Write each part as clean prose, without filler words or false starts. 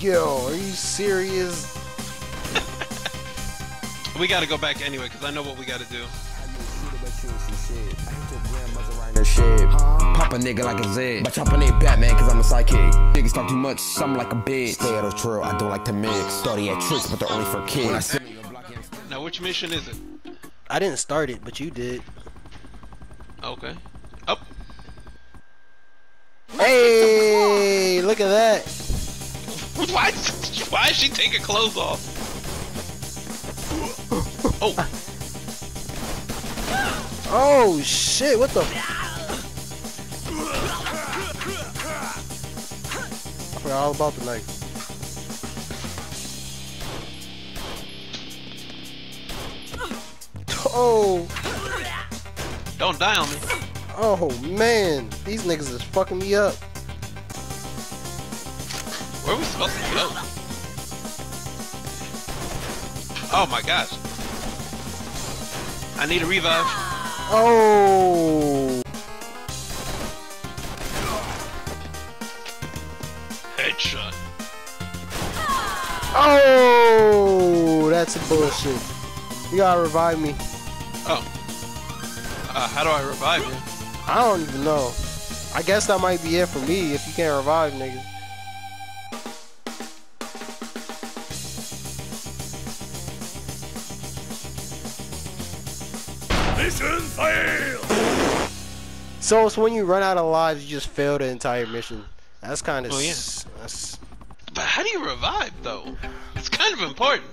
Yo, are you serious? We gotta go back anyway, because I know what we gotta do. Shit. Pop a nigga like a Z. But chopping it Batman, cause I'm a psychic. Niggas talk too much, something like a bitch. Stay out of trail, I don't like to mix. Thought he had tricks, but they're only for kids. Now which mission is it? I didn't start it, but you did. Okay. Up. Hey, look at that. Why is she taking clothes off? Oh. Oh shit, what the I forgot all about the leg. Oh! Don't die on me. Oh man, these niggas is fucking me up. Where are we supposed to go? Oh my gosh. I need a revive. Oh! Headshot. Oh! That's bullshit. You gotta revive me. Oh. How do I revive you? I don't even know. I guess that might be it for me if you can't revive, nigga. So it's when you run out of lives, you just fail the entire mission. That's kind of. Oh, yeah. But how do you revive though? It's kind of important.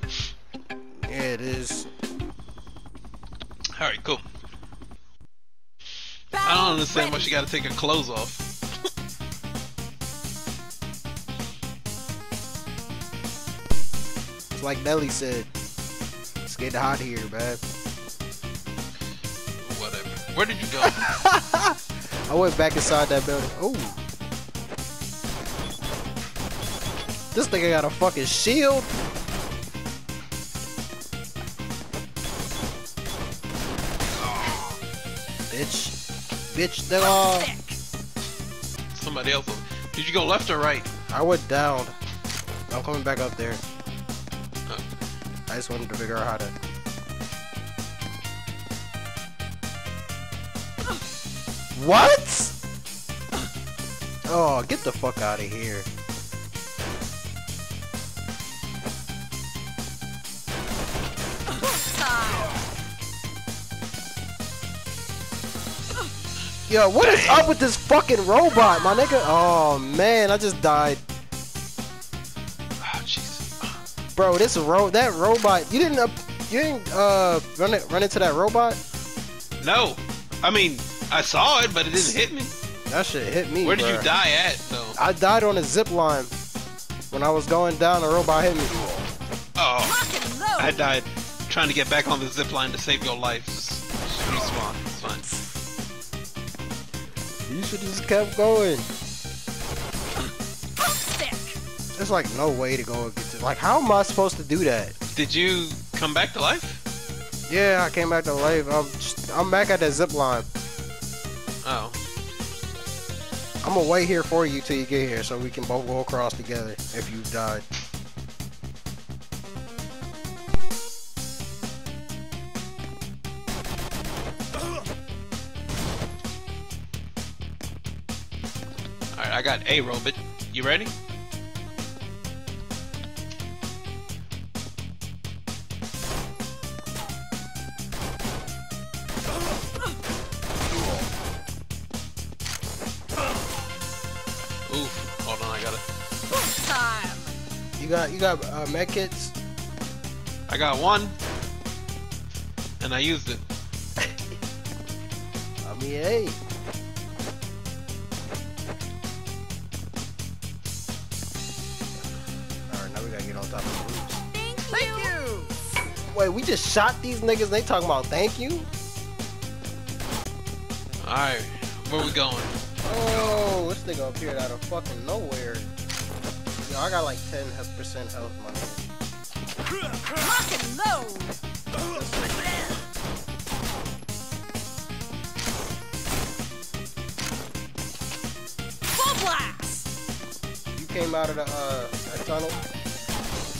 Yeah, it is. All right, cool. I don't understand why she got to take her clothes off. It's like Nelly said, "It's getting hot here, man." Where did you go? I went back inside that building. Oh. This nigga got a fucking shield. Oh. Bitch. Bitch, they're all. Somebody else. Did you go left or right? I went down. I'm coming back up there. Oh. I just wanted to figure out how to. What? Oh, get the fuck out of here. Yo, what is up with this fucking robot, my nigga? Oh, man, I just died. Oh, jeez. Bro, this that robot, you didn't run into that robot? No. I mean, I saw it, but it didn't hit me. That shit hit me. Where did you die at, though? I died on a zip line. When I was going down, a robot hit me. Oh. I died trying to get back on the zip line to save your life. Just respawn. It's fine. You should just kept going. There's like no way to go against it. Like, how am I supposed to do that? Did you come back to life? Yeah, I came back to life. I'm back at that zip line. Oh. I'm gonna wait here for you till you get here so we can both go across together if you died. Alright, I got a robot. You ready? You got med kits? I got one, and I used it. I mean, hey. All right, now we gotta get on top of the roofs. Thank you. Wait, we just shot these niggas. And they talking about thank you? All right, where we going? Oh, this nigga appeared out of fucking nowhere. Yo, I got like 10% health, my nigga. Fucking low! Full blast! You came out of the tunnel?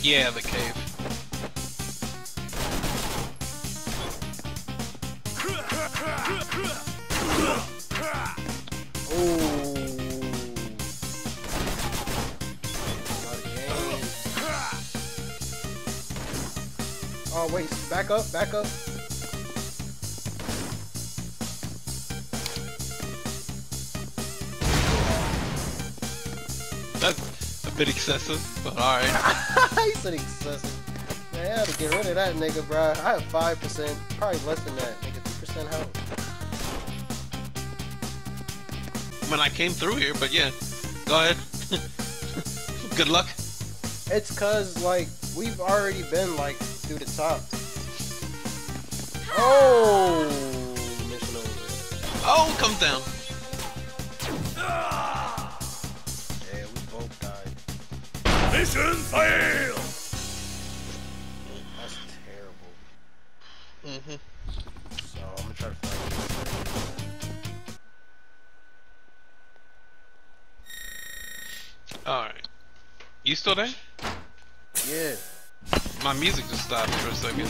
Yeah, the cave. Oh. Oh wait, back up, back up. That's a bit excessive, but alright. He said excessive. Man, I had to get rid of that nigga, bruh. I have 5%, probably less than that. Nigga, 3% health. When I came through here, but yeah. Go ahead. Good luck. It's cause, like, we've already been, like, through the top. Oh! Mission over. Oh, come down. Mission fail! That's terrible. So I'm gonna try to find this. Alright. You still there? Yeah. My music just stopped for a second.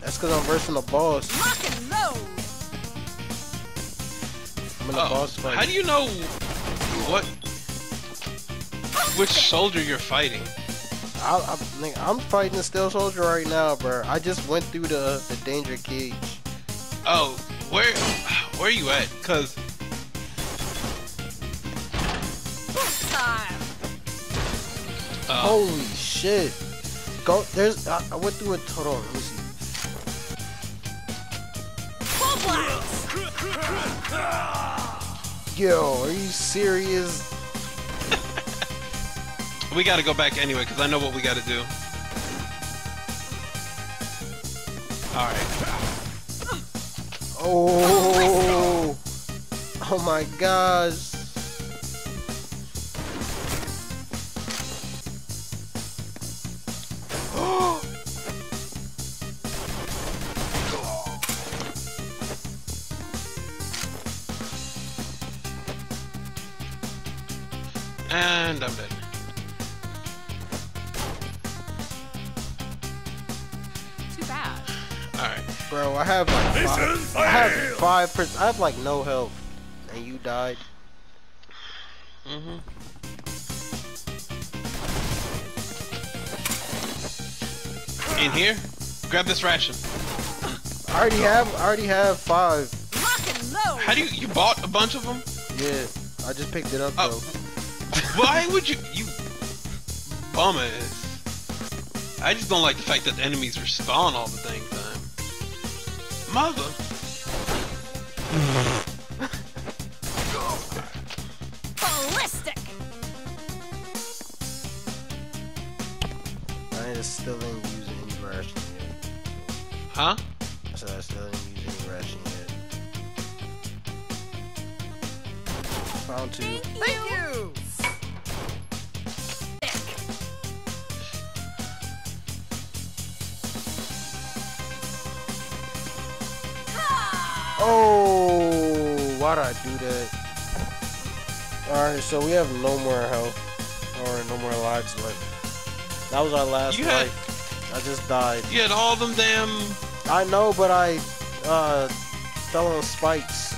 That's cause I'm versing the boss. Lock and load! I'm in the boss fight. How do you know what? Which soldier you're fighting? I'm fighting the steel soldier right now, bro. I just went through the danger cage. Oh, where are you at? Cause holy shit! Go there's I went through a total. Let me see. Yo, are you serious? We gotta go back anyway, because I know what we gotta do. Alright. Oh! Oh my gosh! And I'm dead. Bro, I have like 5%. I have like no health, and you died. In here, grab this ration. I already have 5. How do you bought a bunch of them? Yeah, I just picked it up though. Why would you bum ass? I just don't like the fact that the enemies respawn all the dang time. Mother. Ballistic. I still ain't using any ration yet. Huh? I said I still ain't using any ration yet. Found 2. Thank you. Oh, why did I do that? Alright, so we have no more health or no more lives left. That was our last fight. I just died. You had all them damn... I know, but I fell on spikes.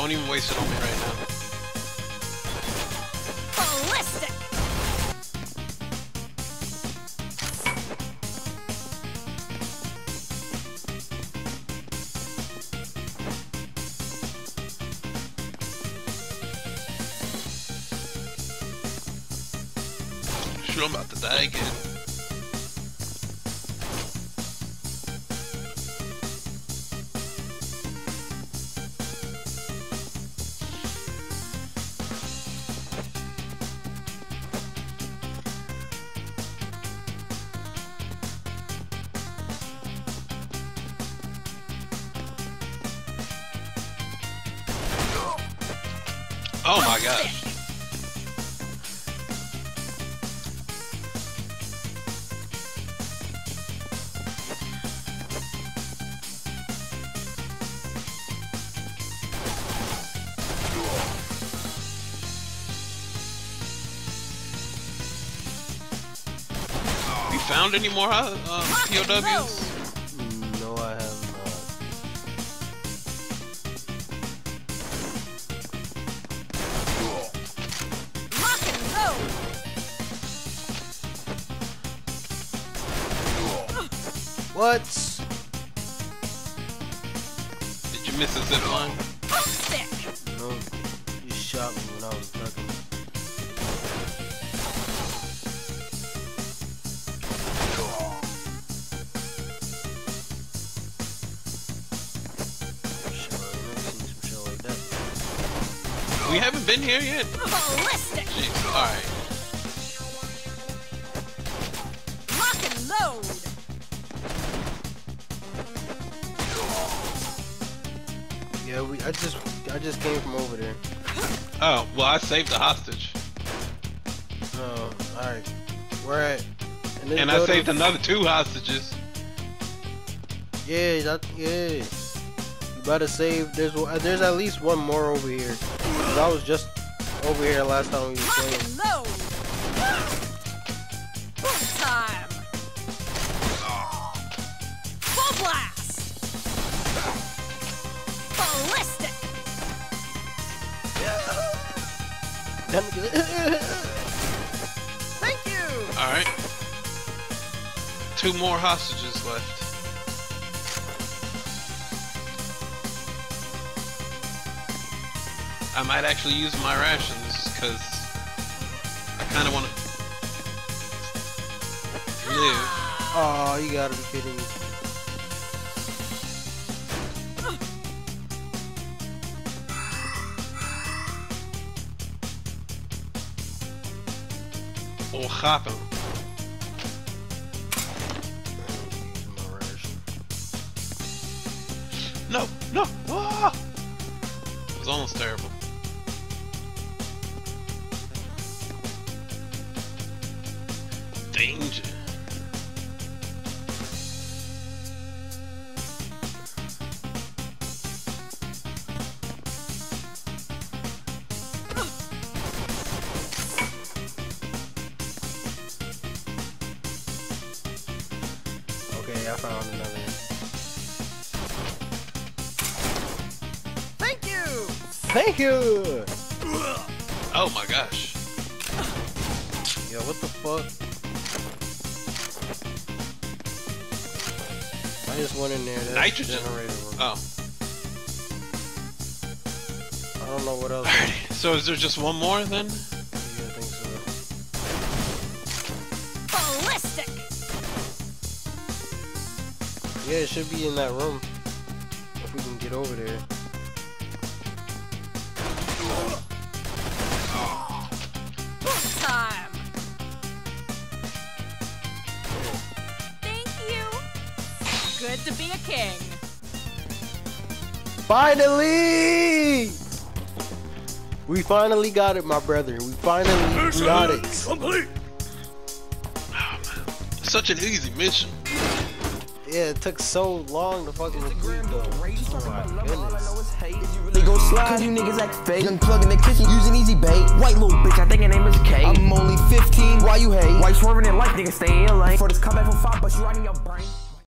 Don't even waste it on me right now. Ballistic. Shoot, I'm about to die again. Oh my god. You found any more POWs? No, I haven't. What? Did you miss a zip line? No, you shot me when I was ducking. We haven't been here yet. Jeez, alright. Yeah, I just came from over there. Oh, well, I saved the hostage. Oh, alright. We're at... And I saved another 2 hostages. Yeah, yeah. You better save... There's at least 1 more over here. Cause I was just over here last time we were playing. No. Full time. Full blast. Ballistic. Thank you. All right. 2 more hostages left. I might actually use my rations because I kind of want to live. Oh, you gotta be kidding me. Or hop him. No, no! Ah! It was almost terrible. Danger. I found another. Thank you! Thank you! Oh my gosh. Yo, what the fuck? I just went in there. That's nitrogen generator room. Oh. I don't know what else. Alrighty. So is there just 1 more then? Yeah, I think so. Ballistic! Yeah, it should be in that room, if we can get over there. This time! Thank you! Good to be a king! Finally! We finally got it, my brother. We finally got it. Complete. Oh, man. Such an easy mission. Yeah, it took so long to fucking agree though. Oh my goodness. They gon' slide, cause you niggas act fake. Unplug in the kitchen, using easy bait. White little bitch, I think her name is Kate. I'm only 15, why you hate? Why you swerving in life, niggas stay in lane. For this comeback from 5, but you riding your brain.